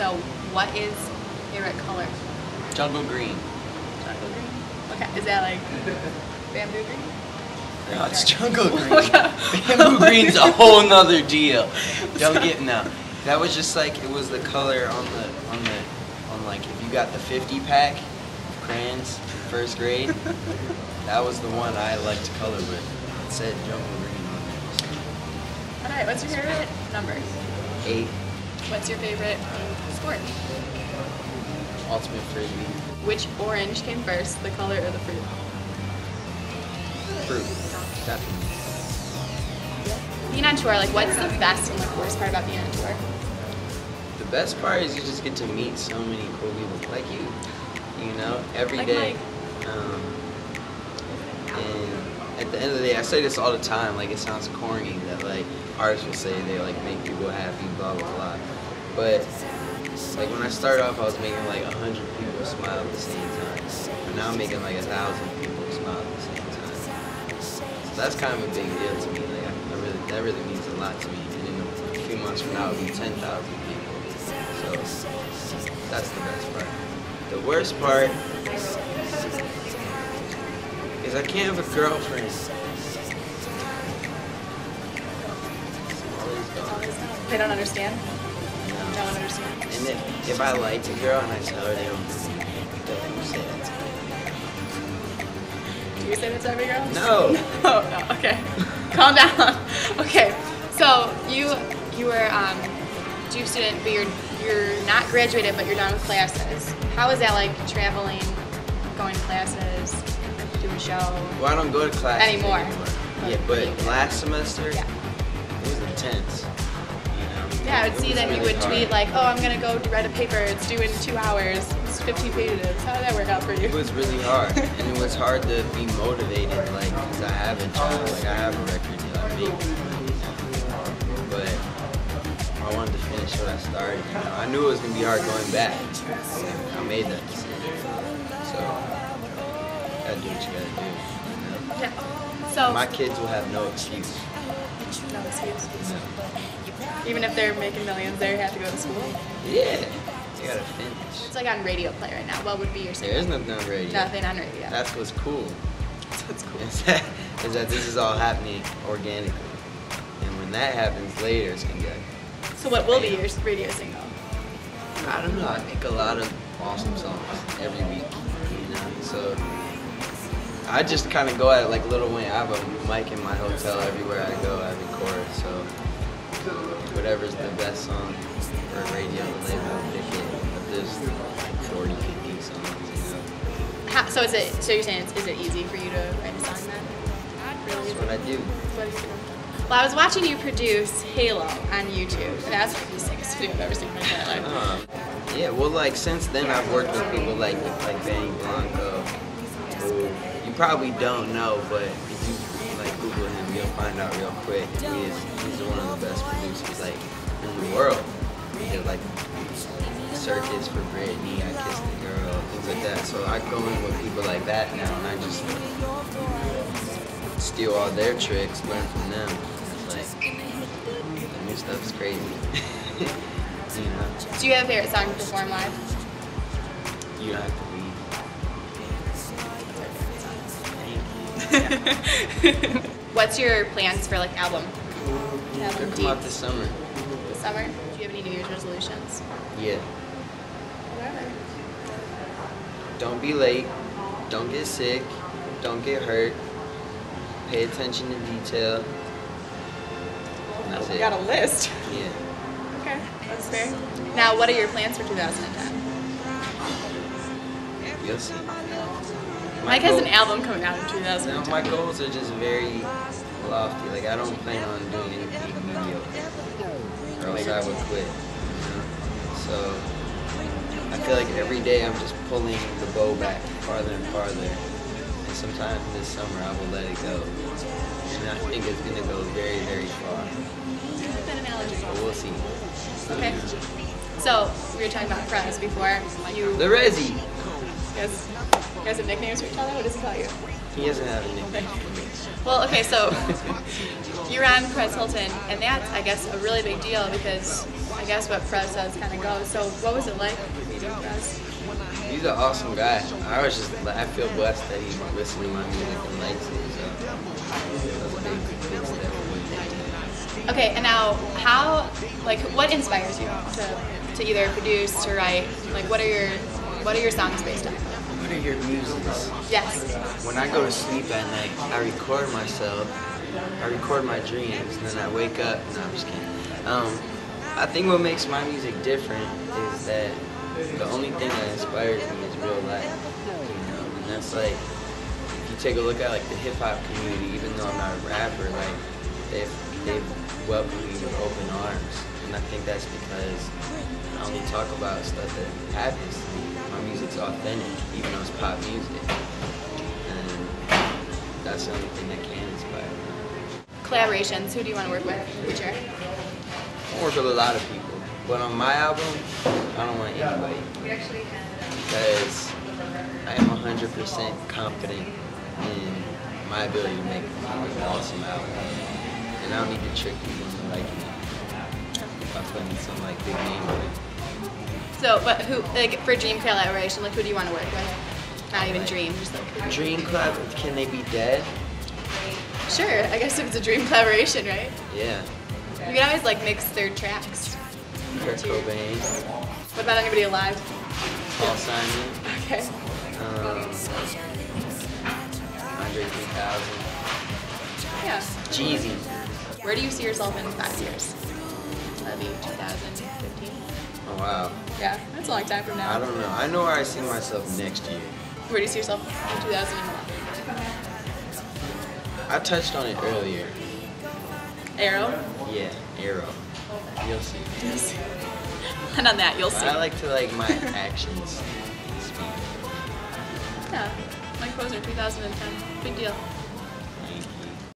So what is your favorite color? Jungle green. Jungle green? Okay. Is that like bamboo green? No, it's jungle green. Bamboo green's a whole nother deal. Don't get no. That was just like, it was the color on like, if you got the 50 pack of crayons in first grade, that was the one I liked to color with. It said jungle green on there. Alright, what's your favorite number? 8. What's your favorite sport? Ultimate Frisbee. Which orange came first, the color or the fruit? Fruit, definitely. Being on tour, like what's the best and the worst part about being on tour? The best part is you just get to meet so many cool people like you, you know, every day. And at the end of the day, I say this all the time, like it sounds corny that like artists will say they like make people happy, blah, blah, blah. But like when I started off, I was making like 100 people smile at the same time. But now I'm making like 1,000 people smile at the same time. That's kind of a big deal to me. Like, that really means a lot to me. And in a few months from now, it'll be 10,000 people. So that's the best part. The worst part is I can't have a girlfriend. They don't understand. No. Don't understand. And if I like a girl and I tell her, they don't say that to me. You say that to every girl? No. No, no, okay. Calm down. Okay, so you were a Duke student, but you're not graduated, but you're done with classes. How is that like traveling, going to classes, doing a show? Well, I don't go to classes anymore. Yeah, but last semester, yeah. It was intense. You know? Yeah, I would see that really you would tweet like, oh, I'm going to go write a paper, it's due in 2 hours. 15 pages. How did that work out for you? It was really hard, and it was hard to be motivated, like, because I have a job, like, I have a record deal, I make money, but I wanted to finish what I started, you know? I knew it was going to be hard going back, and I made that decision, so, you gotta do what you gotta do, you know? Yeah. So my kids will have no excuse. No excuse? No. Even if they're making millions, they have to go to school? Yeah. You gotta finish. It's like on radio play right now. What would be your secret? There is nothing on radio. Nothing on radio. That's what's cool. That's what's cool. Is that this is all happening organically. And when that happens later, it's gonna be like... So what will be your radio single? I don't know. I make a lot of awesome songs every week, you know? So I just kind of go at it like Lil Wayne. I have a mic in my hotel everywhere I go. I record, so whatever's the best song for radio label. There's like 40, 50 songs, you know. So you're saying, is it easy for you to write a song then? That's what I do. Well, I was watching you produce Halo on YouTube, and that's the sickest video I've ever seen in my entire life. Yeah, well, like, since then I've worked with people like Benny Blanco, who you probably don't know, but if you, like, Google him, you'll find out real quick. He's one of the best producers, like, in the world. They're, like, circuits for Britney, I Kissed the Girl, things like that. So I go in with people like that now, and I just steal all their tricks, learn from them. It's like, the new stuff's crazy. You know? Do you have a favorite song to perform live? You Don't Have to Leave. Thank you. What's your plans for like album? They're coming out this summer. This summer? Do you have any New Year's resolutions? Yeah. Whatever. Don't be late. Don't get sick. Don't get hurt. Pay attention to detail. That's it. You got a list. Yeah. Okay, that's fair. Now, what are your plans for 2010? You'll see. Mike has an album coming out in 2010. No, my goals are just very lofty. Like, I don't plan on doing anything mediocre, or else I would quit. So I feel like every day I'm just pulling the bow back farther and farther. And sometime this summer I will let it go. And I think it's going to go very, very far. But we'll see. Okay. So we were talking about Prez before. The Rezzy. You guys have nicknames for each other? What does he call you? He doesn't have a nickname. Okay. Well, okay, so you're on Prez Hilton, and that's, I guess, a really big deal because I guess what Prez does kind of goes. So what was it like meeting Prez? He's an awesome guy. I feel blessed that he's listening to my music and likes it. So. Okay, and now what inspires you to either produce or write? Like, what are your songs based on? What are your muses? Yes. When I go to sleep at night, I record myself. I record my dreams, and then I wake up. No, I'm just kidding. I think what makes my music different is that the only thing that inspires me is real life, you know, and that's like, if you take a look at like the hip-hop community, even though I'm not a rapper, like, they've welcomed me with open arms, and I think that's because I only talk about stuff that happens to me. My music's authentic, even though it's pop music, and that's the only thing that can inspire me. Collaborations, who do you want to work with? Future? I work with a lot of people. But on my album, I don't want anybody, because I am 100% confident in my ability to make an awesome album, and I don't need to trick people into liking it by putting some like big name on it. So, but who, like for dream collaboration, like who do you want to work with? Not even dream, just like dream collab. Can they be dead? Sure, I guess if it's a dream collaboration, right? Yeah. You can always like mix their tracks. What about anybody alive? Paul Simon. Okay. Andre 3000. Yeah. Jeezy. Where do you see yourself in 5 years? That'd be 2015. Oh wow. Yeah, that's a long time from now. I don't know. I know where I see myself next year. Where do you see yourself in 2011? I touched on it earlier. Arrow? Yeah, Arrow. You'll see. Yes. And on that, you'll see. I like to like my actions speak. Yeah. Mike Posner, 2010. Big deal. Thank you.